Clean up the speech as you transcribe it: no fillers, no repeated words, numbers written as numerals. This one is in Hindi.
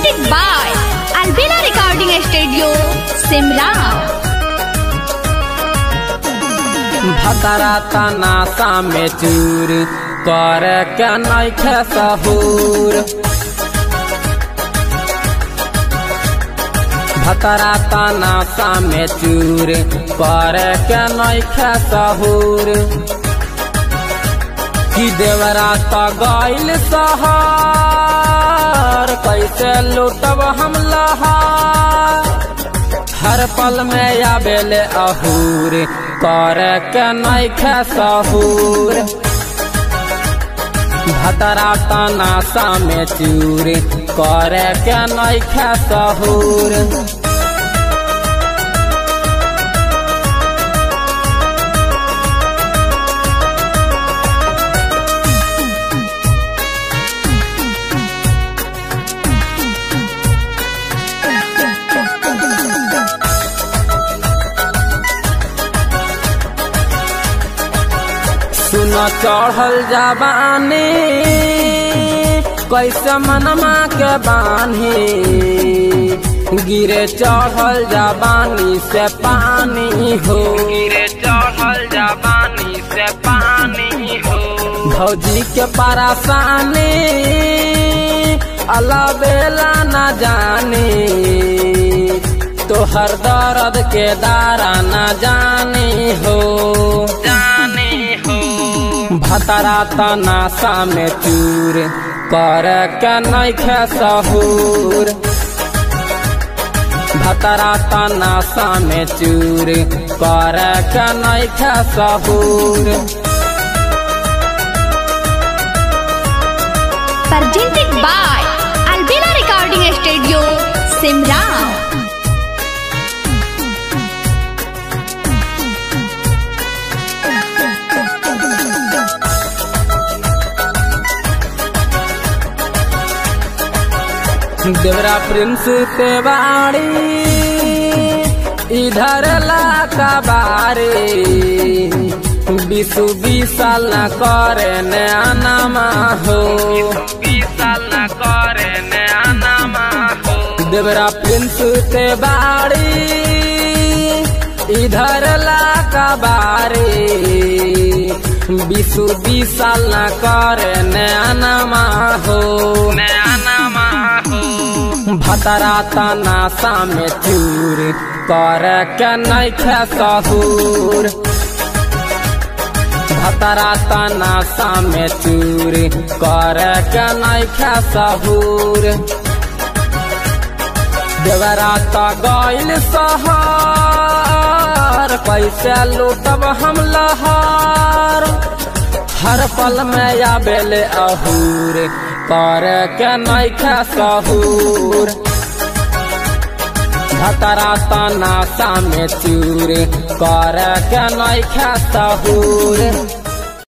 presented by Albina Recording Studio, Simla। Bhakra तनासा में चूर करे के नेखे सहुर। भकरा तनासा में चूर करे के नेखे सहुर। देवरा गइल सहार कैसे लूटब हम लहार। हर पल में आबेल अहूर करे के नेखे सहुर। भतरा तनासा में चूर करे के नेखे सहुर। सुन चढ़ल जवानी कैसे मनमा के बानी। गिरे चढ़ल जवानी से पानी हो। गिरे चढ़ल जवानी से पानी हो। भौजी के परेशानी अलबेला न जानी। तोहर दर्द के दारा न जानी हो। भतरा तनासा में चूर करे के नेखे सहुर। भतरा तनासा में चूर करे के नेखे सहुर। Presented by Albina recording studio, Simla. Devara Prince Tewari इधर लाका बारे। बीसू बीसाल न करे नैना हो। बीसाल न करे नैना हो। देवरा प्रिंस तेवाड़ी इधर लाका बारे। बीसू बीसाल न करे नैना हो। भतरा तनासा में चूर करे के नेखे सहुर। भतरा तनासा में चूर करे के नेखे सहुर। देवरा त गइल सहार कैसे लूटब हम लहार। हर पल में आबेल अहूर करे के नेखे सहुर। भतरा तनासा में चूर करे के नेखे सहुर।